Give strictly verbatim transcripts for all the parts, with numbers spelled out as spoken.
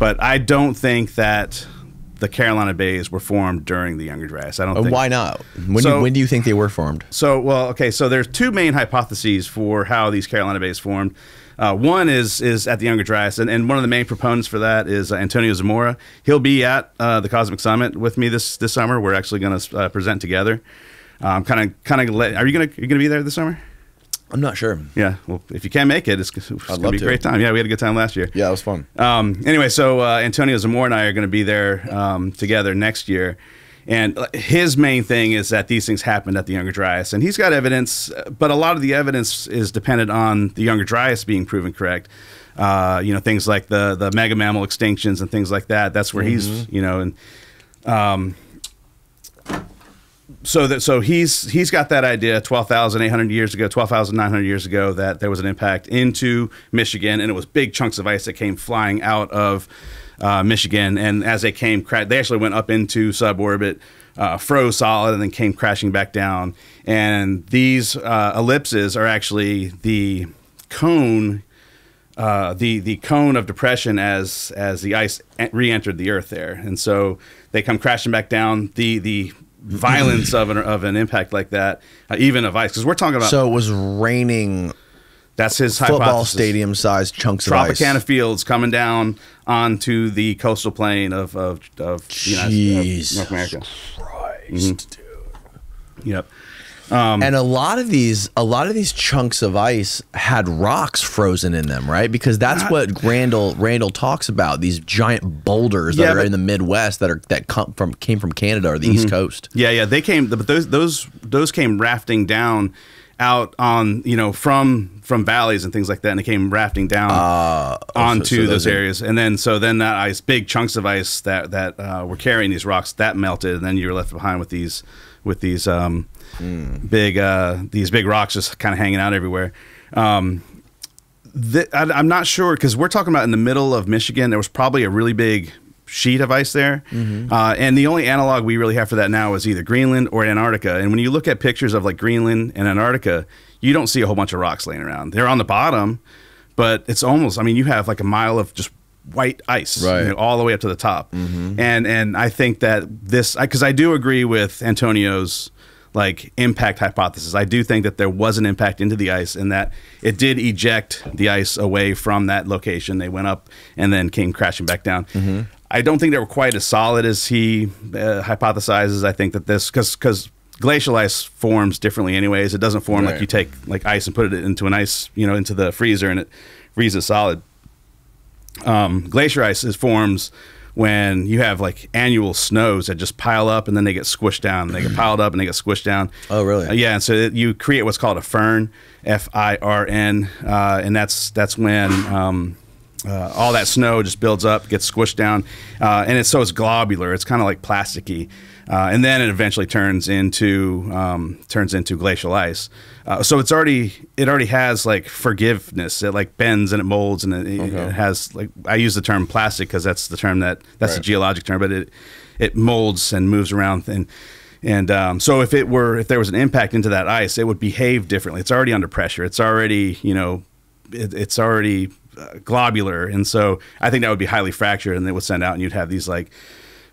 But I don't think that the Carolina Bays were formed during the Younger Dryas. I don't. Uh, think why not? When, so, do you, when do you think they were formed? So, well, okay. So there's two main hypotheses for how these Carolina Bays formed. Uh, one is is at the Younger Dryas, and, and one of the main proponents for that is uh, Antonio Zamora. He'll be at uh, the Cosmic Summit with me this this summer. We're actually going to uh, present together. Um, kind of, kind of. Are you going to you going to be there this summer? I'm not sure. Yeah, well, if you can make it, it's, it's going to be a great time. Yeah, we had a good time last year. Yeah, it was fun. Um, anyway, so uh, Antonio Zamora and I are going to be there um, together next year. And his main thing is that these things happened at the Younger Dryas. And he's got evidence, but a lot of the evidence is dependent on the Younger Dryas being proven correct. Uh, you know, things like the, the mega mammal extinctions and things like that. That's where mm-hmm. he's, you know, and... Um, So that so he's he's got that idea twelve thousand eight hundred years ago, twelve thousand nine hundred years ago, that there was an impact into Michigan, and it was big chunks of ice that came flying out of uh, Michigan, and as they came, they actually went up into suborbit, uh, froze solid, and then came crashing back down. And these uh, ellipses are actually the cone, uh, the the cone of depression as as the ice re-entered the Earth there, and so they come crashing back down. The the violence of an of an impact like that, uh, even of ice, because we're talking about. So it was raining. That's his football stadium sized chunks of ice. Tropicana fields coming down onto the coastal plain of of of, Jesus North America. Christ, dude. Yep. Um, and a lot of these, a lot of these chunks of ice had rocks frozen in them, right? Because that's not, what Randall Randall talks about. These giant boulders yeah, that are but, in the Midwest that are that come from came from Canada or the mm-hmm. East Coast. Yeah, yeah, they came, but those those those came rafting down out on you know from from valleys and things like that, and they came rafting down uh, onto so, so those areas, and then so then that ice, big chunks of ice that that uh, were carrying these rocks, that melted, and then you were left behind with these with these. Um, Mm. Big, uh, these big rocks just kind of hanging out everywhere. Um, th I, I'm not sure because we're talking about in the middle of Michigan. There was probably a really big sheet of ice there, mm-hmm. uh, and the only analog we really have for that now is either Greenland or Antarctica. And when you look at pictures of like Greenland and Antarctica, you don't see a whole bunch of rocks laying around. They're on the bottom, but it's almost. I mean, you have like a mile of just white ice, right. you know, all the way up to the top. Mm-hmm. And and I think that this because I, I do agree with Antonio's. Like impact hypothesis. I do think that there was an impact into the ice and that it did eject the ice away from that location. They went up and then came crashing back down. Mm-hmm. I don't think they were quite as solid as he uh, hypothesizes. I think that this, because because glacial ice forms differently anyways. It doesn't form right. like you take like ice and put it into an ice, you know, into the freezer and it freezes solid. Um, glacier ice is forms when you have like annual snows that just pile up and then they get squished down and they get piled up and they get squished down. Oh, really? Uh, yeah. And so it, you create what's called a firn, F I R N. Uh, and that's that's when um, uh, all that snow just builds up, gets squished down. Uh, and it's so it's globular. It's kind of like plasticky. Uh, and then it eventually turns into um, turns into glacial ice. Uh, so it's already it already has like forgiveness. It like bends and it molds and it, okay. it has like I use the term plastic because that's the term that that's right. a geologic term, but it it molds and moves around and and um, so if it were if there was an impact into that ice, it would behave differently. It's already under pressure. It's already you know it, it's already uh, globular, and so I think that would be highly fractured and it would send out and you'd have these like.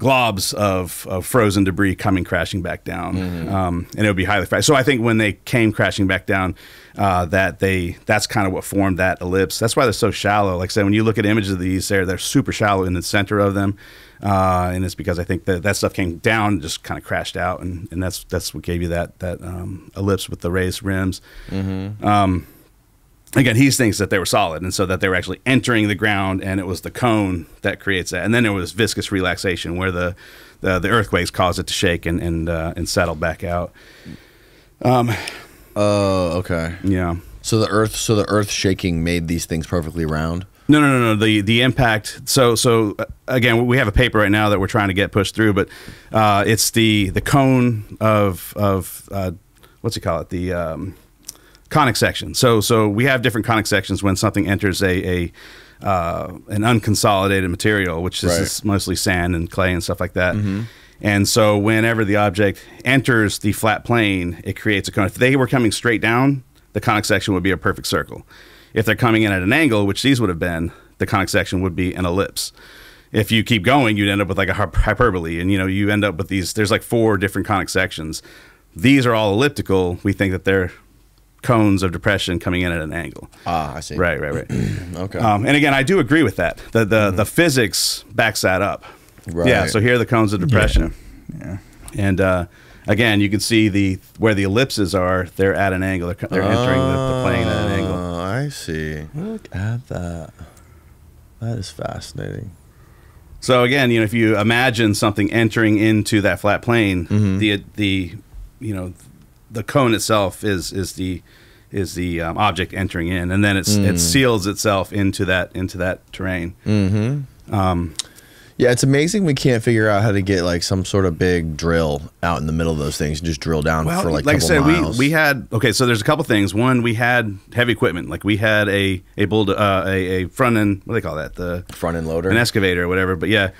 globs of, of frozen debris coming crashing back down, mm-hmm. um, and it would be highly fragile. So I think when they came crashing back down, uh, that they that's kind of what formed that ellipse. That's why they're so shallow. Like I said, when you look at images of these, there they're super shallow in the center of them, uh, and it's because I think that that stuff came down and just kind of crashed out, and, and that's that's what gave you that that um, ellipse with the raised rims. Mm-hmm. um, Again, he thinks that they were solid, and so that they were actually entering the ground, and it was the cone that creates that. And then there was viscous relaxation, where the the, the earthquakes caused it to shake and and uh, and settle back out. Um. Oh, uh, okay. Yeah. So the earth, so the earth shaking made these things perfectly round. No, no, no, no. The the impact. So so again, we have a paper right now that we're trying to get pushed through, but uh, it's the the cone of of uh, what's he call it the. Um, Conic section. So, so we have different conic sections when something enters a, a uh, an unconsolidated material, which is, right. is mostly sand and clay and stuff like that. Mm-hmm. And so, whenever the object enters the flat plane, it creates a cone. If they were coming straight down, the conic section would be a perfect circle. If they're coming in at an angle, which these would have been, the conic section would be an ellipse. if you keep going, you'd end up with like a hyperbole. And, you know, you end up with these, there's like four different conic sections. These are all elliptical. We think that they're cones of depression coming in at an angle. Ah, I see. Right, right, right. Okay. Um, and again, I do agree with that. The, the, mm-hmm. the physics backs that up. Right. Yeah, so here are the cones of depression. Yeah. yeah. And uh, again, you can see the where the ellipses are, they're at an angle. They're, they're oh, entering the, the plane at an angle. Oh, I see. Look at that. That is fascinating. So again, you know, if you imagine something entering into that flat plane, mm-hmm. the the you know the cone itself is is the is the um, object entering in, and then it's mm. it seals itself into that into that terrain. Mm-hmm. Um, yeah, it's amazing we can't figure out how to get like some sort of big drill out in the middle of those things and just drill down well, for like. Like I said, miles. we we had okay. So there's a couple things. One, we had heavy equipment. Like we had a a bulldo uh, a, a front end. What do they call that? The front end loader, an excavator, or whatever. But yeah,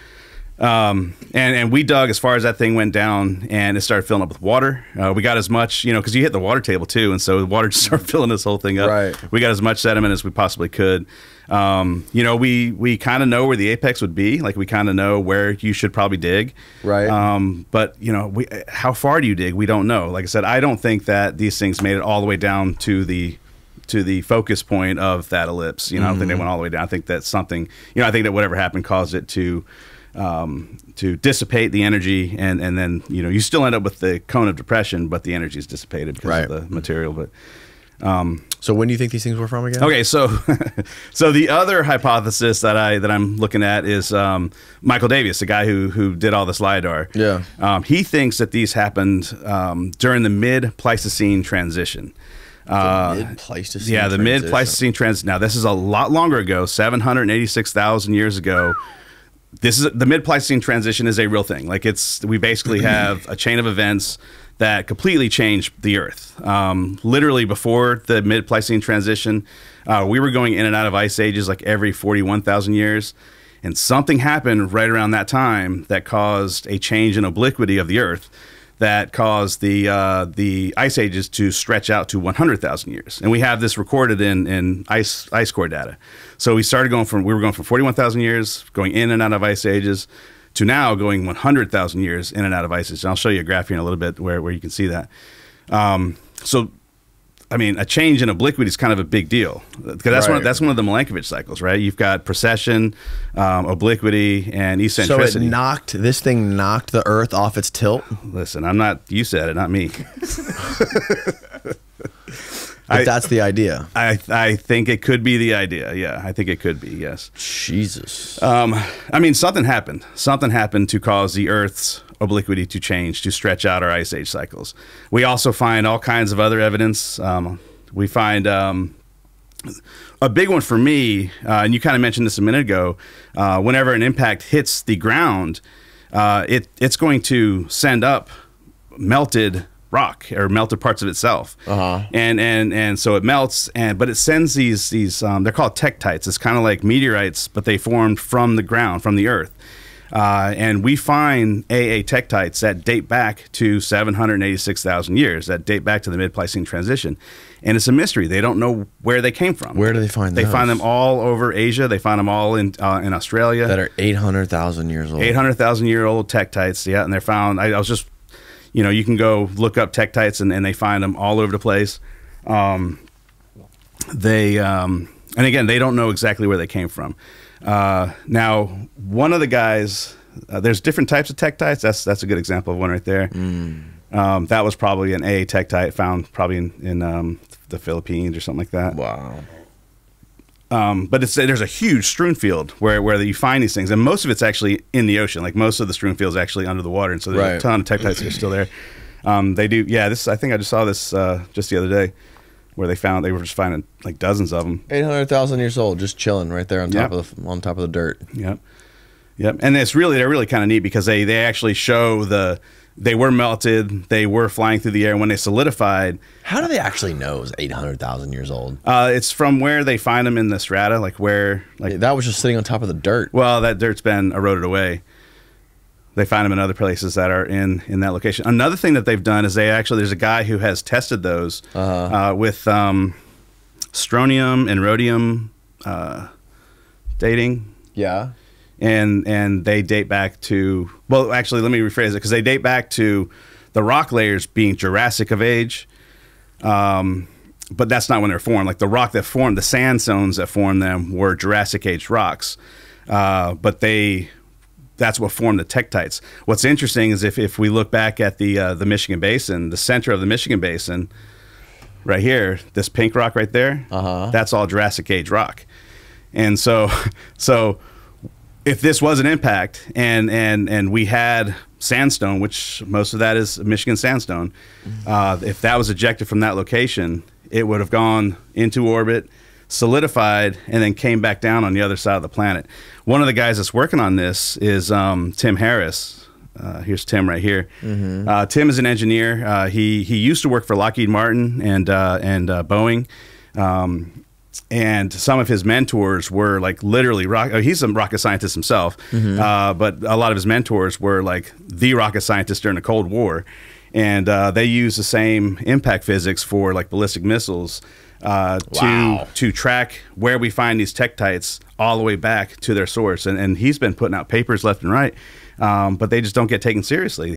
um, and and we dug as far as that thing went down, and it started filling up with water. Uh, we got as much, you know, because you hit the water table too, and so the water just started filling this whole thing up. Right. We got as much sediment as we possibly could. Um, you know, we, we kind of know where the apex would be. Like we kind of know where you should probably dig. Right. Um, but you know, we, how far do you dig? We don't know. Like I said, I don't think that these things made it all the way down to the, to the focus point of that ellipse. You know, mm-hmm. I don't think they went all the way down. I think that's something, you know, I think that whatever happened caused it to, um, to dissipate the energy. And, and then, you know, you still end up with the cone of depression, but the energy is dissipated because right. of the material. But, um, so when do you think these things were from again? Okay, so so the other hypothesis that I that I'm looking at is um, Michael Davies, the guy who who did all this lidar. Yeah, um, he thinks that these happened um, during the mid-Pleistocene transition. Uh, mid-Pleistocene. Yeah, the mid-Pleistocene transition. Now this is a lot longer ago, seven hundred eighty-six thousand years ago. This is the mid-Pleistocene transition is a real thing. Like it's we basically have a chain of events that completely changed the Earth. Um, literally before the mid-Pleistocene transition, uh, we were going in and out of ice ages like every forty-one thousand years. And something happened right around that time that caused a change in obliquity of the Earth that caused the, uh, the ice ages to stretch out to one hundred thousand years. And we have this recorded in, in ice, ice core data. So we started going from, we were going from forty-one thousand years, going in and out of ice ages, to now going one hundred thousand years in and out of ice ages. And I'll show you a graph here in a little bit where, where you can see that. Um, so, I mean, a change in obliquity is kind of a big deal. Because that's, right. one, that's one of the Milankovitch cycles, right? You've got precession, um, obliquity, and eccentricity. So it knocked, this thing knocked the Earth off its tilt? Listen, I'm not, you said it, not me. I, that's the idea. I, I think it could be the idea. Yeah, I think it could be, yes. Jesus. Um, I mean, something happened. Something happened to cause the Earth's obliquity to change, to stretch out our ice age cycles. We also find all kinds of other evidence. Um, we find um, a big one for me, uh, and you kind of mentioned this a minute ago, uh, whenever an impact hits the ground, uh, it, it's going to send up melted rock or melted parts of itself. Uh-huh. And and and so it melts, and but it sends these these um, they're called tektites. It's kind of like meteorites, but they formed from the ground, from the Earth. Uh, and we find A A tektites that date back to seven hundred eighty-six thousand years, that date back to the mid-Pleistocene transition. And it's a mystery. They don't know where they came from. Where do they find them? They find them all over Asia. They find them all in, uh, in Australia. That are eight hundred thousand years old. eight hundred thousand year old tektites, yeah. And they're found, I, I was just You know, you can go look up tektites, and, and they find them all over the place. Um, they um, and again, they don't know exactly where they came from. Uh, now, one of the guys, uh, there's different types of tektites. That's that's a good example of one right there. Mm. Um, that was probably an A tektite found probably in, in um, the Philippines or something like that. Wow. Um, but it's, there's a huge strewn field where, where you find these things, and most of it's actually in the ocean. Like most of the strewn field is actually under the water, and so there's right. a ton of tektites that are still there. Um, they do, yeah. This I think I just saw this uh, just the other day, where they found they were just finding like dozens of them. Eight hundred thousand years old, just chilling right there on top yep. of the on top of the dirt. Yep, yep. And it's really they're really kind of neat because they they actually show the. They were melted. They were flying through the air. When they solidified, how do they actually know it's eight hundred thousand years old? Uh, it's from where they find them in the strata, like where, like yeah, that was just sitting on top of the dirt. Well, that dirt's been eroded away. They find them in other places that are in in that location. Another thing that they've done is they actually there's a guy who has tested those uh, uh, with um, stronium and rhodium uh, dating. Yeah. and and they date back to, well, actually, let me rephrase it, because they date back to the rock layers being Jurassic of age, um, but that's not when they're formed. Like the rock that formed, the sandstones that formed them were Jurassic age rocks, uh, but they, that's what formed the tektites. What's interesting is if, if we look back at the, uh, the Michigan basin, the center of the Michigan basin, right here, this pink rock right there, uh-huh. that's all Jurassic age rock. And so, so if this was an impact and, and, and we had sandstone, which most of that is Michigan sandstone, mm-hmm. uh, if that was ejected from that location, it would have gone into orbit, solidified, and then came back down on the other side of the planet. One of the guys that's working on this is um, Tim Harris. Uh, here's Tim right here. Mm-hmm. uh, Tim is an engineer. Uh, he, he used to work for Lockheed Martin and, uh, and uh, Boeing. Um, and some of his mentors were like literally rock. Oh, he's a rocket scientist himself, mm-hmm. uh, but a lot of his mentors were like the rocket scientists during the Cold War, and uh, they use the same impact physics for like ballistic missiles uh, wow. to to track where we find these tektites all the way back to their source. And and he's been putting out papers left and right, um, but they just don't get taken seriously.